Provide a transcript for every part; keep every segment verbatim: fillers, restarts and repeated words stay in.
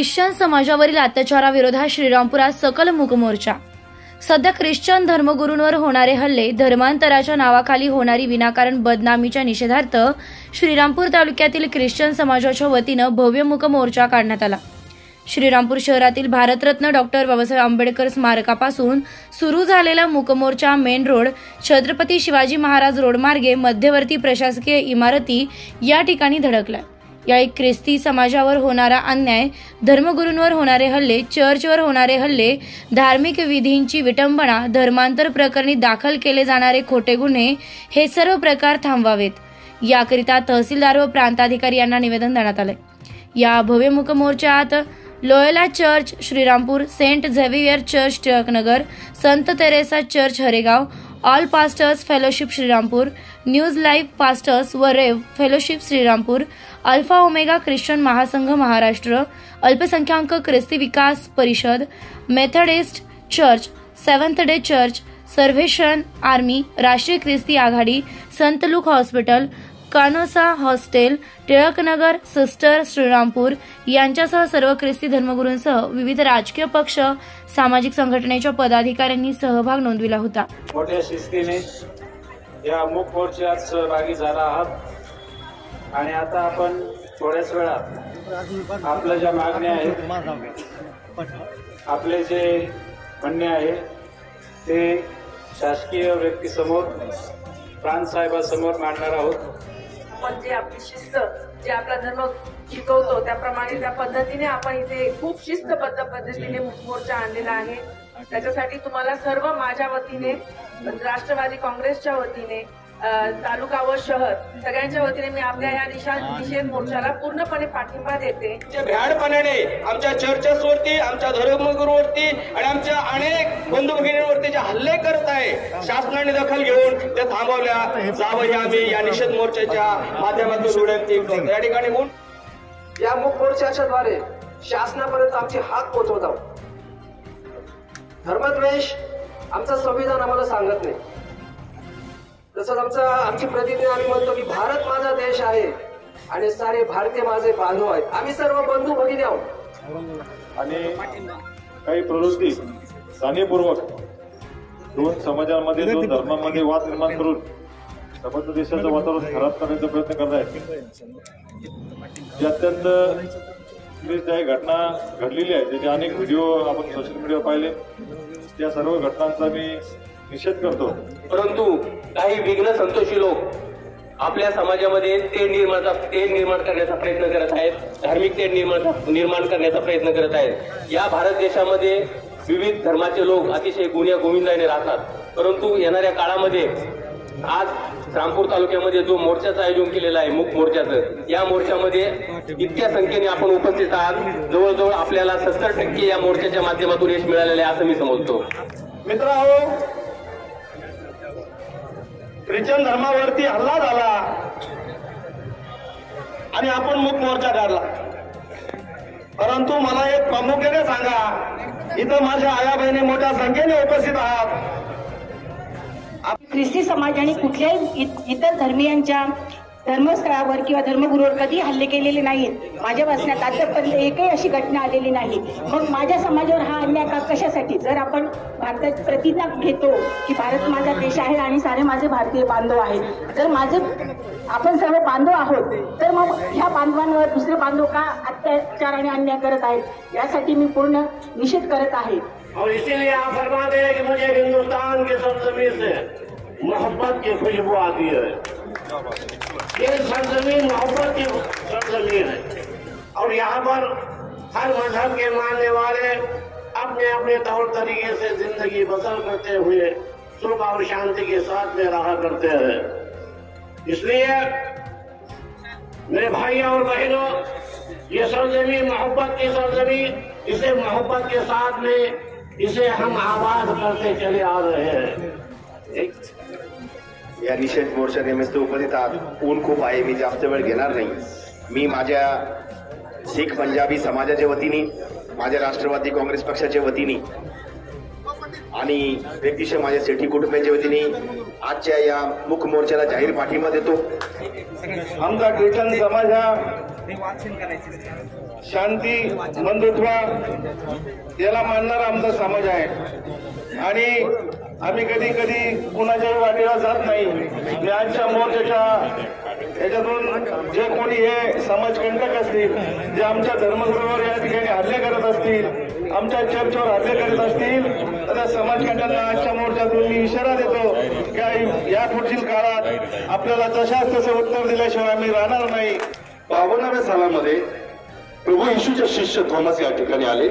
Christian समाजावरील अत्याचाराविरोधात श्रीरामपुरात सकल मूक मोर्चा। सध्या ख्रिश्चन धर्मगुरूंवर होणारे हल्ले, धर्मांतराच्या नावाखाली होणारी विनाकारण बदनामीच्या निषेधार्थ श्रीरामपूर तालुक्यातील ख्रिश्चन समाजाच्या वतीनं भव्य मूक मोर्चा काढण्यात आला। श्रीरामपूर शहरातील भारतरत्न डॉ बाबा साहब आंबेडकर स्मारकापासून सुरू झालेला मूक मोर्चा main road, Chhatrapati Shivaji Maharaj road मार्गे मध्यवर्ती प्रशासकीय इमारती या ठिकाणी धडकला। या ख्रिस्ती समाजावर होणारा अन्याय, धर्मगुरूंवर होणारे हल्ले, चर्चवर होणारे हल्ले, धार्मिक विधींची विटंबना, धर्मांतर प्रकरणी दाखल केले जाणारे खोटे गुन्हे हे सर्व प्रकार थांबवावेत, याकरिता तहसीलदार व प्रांताधिकारी यांना निवेदन देण्यात आले। या भव्य मूक मोर्चात Loyola church Shrirampur, saint Xavier church Tilaknagar, संत Teresa church Haregaon, all pastors fellowship Shrirampur, news live pastors व rev fellowship Shrirampur, alpha omega Christian महासंघ महाराष्ट्र, अल्पसंख्याक ख्रिस्ती विकास परिषद, Methodist church, सैवंथे church, salvation army, राष्ट्रीय ख्रिस्ती आघाड़ी, संत Luke hospital, Canossa hostel, Tilaknagar sister Shrirampur यांच्यासह सर्व ख्रिस्ती धर्मगुरूंसह विविध राजकीय पक्ष, सामाजिक संघटनेच्या पदाधिकाऱ्यांनी सहभाग नोंदविला होता। मोठ्या शिस्तीने या मूक मोर्चात सहभागी झाला आहात आणि आता आपण थोड्याच वेळात आपल्या ज्या मागण्या आहेत, आपले जे म्हणणे आहे ते शासकीय व्यक्तीसमोर, प्राणसाहेबासमोर मांडणार आहोत। आपण जे आपली शिस्त, जे आपला धर्म शिकवतो त्याप्रमाणे त्या पद्धतीने आपण इथे खूप शिस्तबद्ध पद्धतीने मोर्चा आणलेला आहे। त्याच्यासाठी तुम्हाला सर्व माझ्या वतीने, राष्ट्रवादी काँग्रेसच्या वतीने, तालुका व शहर सगळ्यांच्या वतीने मी आपल्या या निषेध मोर्चाला पूर्णपणे पाठिंबा देते। भ्याडपणाने आमच्या चर्चेसवरती, आमच्या धर्मगुरूवरती आणि आमच्या अनेक बंधू भगिनींवरती जे हल्ले करत आहे, शासनाने दखल घेऊन त्या थांबवल्या जावं ही आम्ही या निषेध मोर्चाच्या माध्यमातून विनंती करतो। या ठिकाणी म्हणून या मूक मोर्चाच्या द्वारे शासनापर्यंत आमची हात पोहोचवत आहोत। धर्मद्वेष आमचं संविधान आम्हाला सांगत नाही, तसंच आमचा आमची प्रतिज्ञा आम्ही म्हणतो की भारत माझा देश आहे आणि सारे भारतीय माझे बांधव आहेत, आम्ही सर्व बंधू भगिनी आहोत। आणि काही प्रवृत्ती जाणीवपूर्वक दोन समाजांमध्ये, दोन धर्मांमध्ये वाद निर्माण करून समग्र देशाचं वातावरण खराब करण्याचा प्रयत्न करत आहेत। अत्यंत काही घटना घडलेल्या आहेत, त्याचे अनेक व्हिडिओ आपण सोशल मीडियावर पाहिले। त्या सर्व घटनांचा मी निषेध करतो, परंतु काही विघ्न संतोषी लोक आपल्या समाजामध्ये ते निर्माणचा ते निर्माण करण्याचा प्रयत्न करत आहेत, धार्मिक ते निर्माण निर्माण करण्याचा प्रयत्न करत आहेत। या भारत देशामध्ये विविध धर्माचे लोक अतिशय गुण्या गोविंदाने राहतात, परंतु येणाऱ्या काळामध्ये आज रामपूर तालुक्यामध्ये जो मोर्चाचं आयोजन केलेलं आहे, मूक मोर्चाचं, या मोर्चामध्ये इतक्या संख्येने आपण उपस्थित आहात, जवळजवळ आपल्याला सत्तर टक्के या मोर्चाच्या माध्यमातून यश मिळालेलं आहे असं मी समजतो। मित्रांनो, ख्रिश्चन धर्मावरती हल्ला झाला आणि आपण मूक मोर्चा काढला, परंतु मला एक प्रामुख्याने सांगा, इथं माझ्या आया बहिणी मोठ्या संख्येने उपस्थित आहात। ख्रिस्ती समाजाने कुठल्याही इतर धर्मियांच्या धर्मस्थळावर किंवा धर्मगुरूवर कधी हल्ले केलेले नाहीत, माझ्या वाचण्यात आतापर्यंत एकही अशी घटना आलेली नाही। मग माझ्या समाजावर हा अन्याय का, कशासाठी? जर आपण भारताची प्रतिज्ञा घेतो की भारत माझा देश आहे आणि सारे माझे भारतीय बांधव आहेत, तर माझे आपण सर्व बांधव आहोत, तर मग ह्या बांधवांवर दुसरे बांधव का अत्याचार आणि अन्याय करत आहेत? यासाठी मी पूर्ण निषेध करत आहे। और इसीलिए आप फरमाते हैं कि मुझे हिंदुस्तान के सरजमी से मोहब्बत की खुशबू आती है। ये सरजमीन मोहब्बत की सरजमीन है और यहाँ पर हर मजहब के मानने वाले अपने अपने तौर तरीके से जिंदगी बसर करते हुए सुख और शांति के साथ में रहा करते हैं। इसलिए मेरे भाइयों और बहनों, ये सरजमीन मोहब्बत की सरजमीन, इसे मोहब्बत के साथ में इसे हम आबाद करते चले आ रहे हैं। या निषेध मोर्चा निमित्त उपस्थित आहात, ऊन खूप आहे, मी जास्त वेळ घेणार नाही। मी माझ्या शीख पंजाबी समाजाच्या वतीने, माझ्या राष्ट्रवादी काँग्रेस पक्षाच्या वतीने आणि व्यक्तिशः माझ्या सेठी कुटुंबाच्या वतीने आजच्या या मूक मोर्चाला जाहीर पाठिंबा देतो। आमचा ख्रिश्चन समाज हा शांती बंधुत्व याला मानणारा आमचा समाज आहे आणि आम्ही कधी कधी कुणाच्याही वाटेला जात नाही। मी आजच्या मोर्चाच्या याच्यातून जे कोणी हे समाजकंटक असतील, जे आमच्या धर्मगुरूवर या ठिकाणी हल्ले करत असतील, आमच्या चर्चवर हल्ले करत असतील, तर त्या समाजकंटकांना आजच्या मोर्चातून मी इशारा देतो की या पुढील काळात आपल्याला जशाच तसे उत्तर दिल्याशिवाय आम्ही राहणार नाही। बावन्नाव्या सालामध्ये प्रभू यीशूचे शिष्य थॉमस या ठिकाणी आले।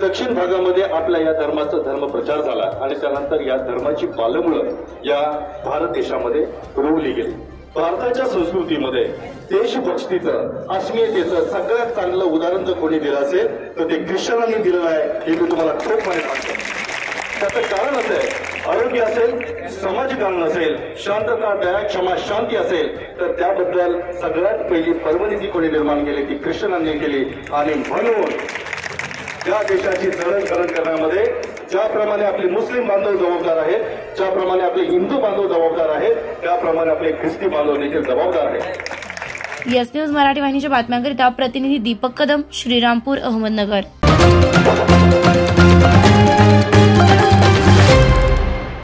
दक्षिण भागामध्ये आपल्या या धर्माचा धर्म प्रचार झाला आणि त्यानंतर या धर्माची पालमुळं या भारत देशामध्ये रोवली गेली। भारताच्या संस्कृतीमध्ये देशभक्तीचं, अस्मितेचं सगळ्यात चांगलं उदाहरण जर कोणी दिलं असेल तर ते ख्रिश्चनांनी दिलेलं आहे, हे मी तुम्हाला खूप माहीत वाटतं। त्याचं कारण असं आहे, आरोग्य असेल, समाजकारण असेल, शांतता, दया, क्षमा, शांती असेल तर त्याबद्दल सगळ्यात पहिली पर्वणी जी कोणी निर्माण केली ती ख्रिश्चनांनी केली। आणि म्हणून या देशाची जडणघडण करण्यामध्ये ज्याप्रमाणे आपले मुस्लिम बांधव जबाबदार आहेत, ज्याप्रमाणे आपले हिंदू बांधव जबाबदार आहेत, त्याप्रमाणे आपले ख्रिस्ती बांधव देखील जबाबदार आहेत। एस न्यूज मराठी वाहिनीच्या बातम्यांकरिता प्रतिनिधी दीपक कदम, श्रीरामपूर, अहमदनगर।